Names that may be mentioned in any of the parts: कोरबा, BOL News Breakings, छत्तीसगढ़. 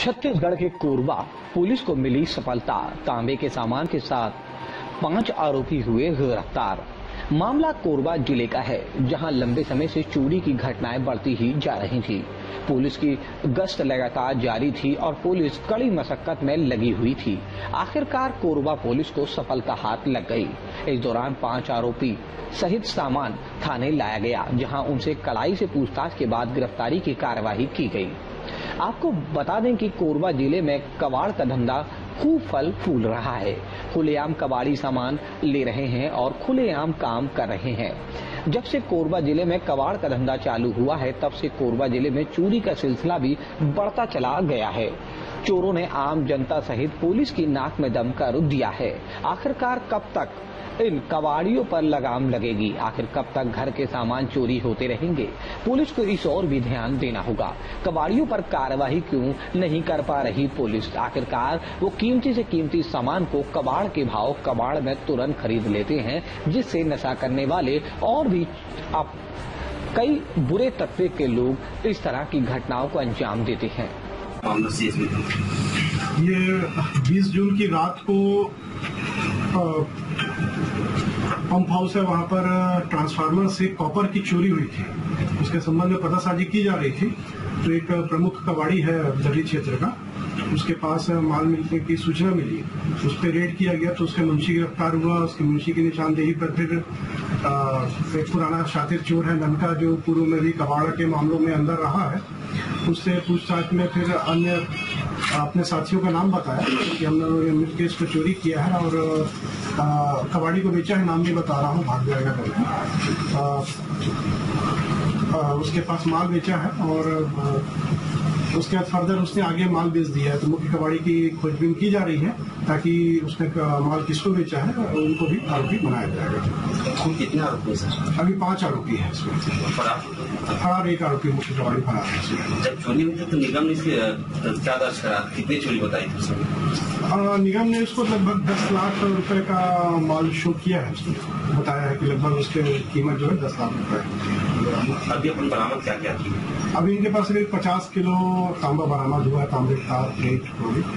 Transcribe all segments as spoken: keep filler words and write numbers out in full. छत्तीसगढ़ के कोरबा पुलिस को मिली सफलता, तांबे के सामान के साथ पांच आरोपी हुए गिरफ्तार। मामला कोरबा जिले का है, जहां लंबे समय से चोरी की घटनाएं बढ़ती ही जा रही थी। पुलिस की गश्त लगातार जारी थी और पुलिस कड़ी मशक्कत में लगी हुई थी। आखिरकार कोरबा पुलिस को सफलता हाथ लग गई। इस दौरान पांच आरोपी सहित सामान थाने लाया गया, जहां उनसे कड़ाई से पूछताछ के बाद गिरफ्तारी की कार्यवाही की गई। आपको बता दें कि कोरबा जिले में कबाड़ का धंधा खूब फल फूल रहा है। खुलेआम कबाड़ी सामान ले रहे हैं और खुलेआम काम कर रहे हैं। जब से कोरबा जिले में कबाड़ का धंधा चालू हुआ है, तब से कोरबा जिले में चोरी का सिलसिला भी बढ़ता चला गया है। चोरों ने आम जनता सहित पुलिस की नाक में दम कर दिया है। आखिरकार कब तक इन कबाड़ियों पर लगाम लगेगी? आखिर कब तक घर के सामान चोरी होते रहेंगे? पुलिस को इस और भी ध्यान देना होगा। कबाड़ियों पर कार्रवाई क्यों नहीं कर पा रही पुलिस? आखिरकार वो कीमती से कीमती सामान को कबाड़ के भाव कबाड़ में तुरंत खरीद लेते हैं, जिससे नशा करने वाले और भी अब कई बुरे तत्व के लोग इस तरह की घटनाओं को अंजाम देते हैं। ये बीस जून की रात को पंप हाउस है, वहाँ पर ट्रांसफार्मर से कॉपर की चोरी हुई थी। उसके संबंध में पतासाजी की जा रही थी, तो एक प्रमुख कबाड़ी है दर्री क्षेत्र का, उसके पास माल मिलने की सूचना मिली। उस पर रेड किया गया तो उसके मुंशी गिरफ्तार हुआ। उसके मुंशी की निशानदेही पर फिर एक पुराना शातिर चोर है ननका, जो पूर्व में भी कबाड़ा के मामलों में अंदर रहा है। उससे पूछताछ में फिर अन्य अपने साथियों का नाम बताया कि हमने मिलकर इसको चोरी किया है और कबाड़ी को बेचा है। नाम भी बता रहा हूँ, भाग जाएगा कल। उसके पास माल बेचा है और उसके बाद फर्दर उसने आगे माल बेच दिया है। तो मुख्य कबाड़ी की खोजबीन की जा रही है, ताकि उसने माल किसको बेचा है उनको भी आरोपी बनाया जाएगा। कितने आरोपी हैं? अभी पांच आरोपी हैं इसमें। फरार एक आरोपी मुख्य कबाड़ी फरार है। जब चोरी हुई तो निगम ने क्या दर्ज करा, कितनी चोरी बताई थी? निगम ने उसको लगभग दस लाख रुपए का माल शो किया है। उसने बताया है कि लगभग उसकी कीमत जो है दस लाख रुपए। अभी अपन बरामद क्या क्या थी? अभी इनके पास करीब पचास किलो तांबा बरामद हुआ है। तांबे का रेट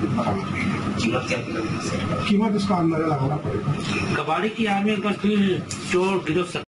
बरामद, कीमत इसका अंदाजा लगाना पड़ेगा। कबाड़ी की आर्मी का चोर गिरफ्तार।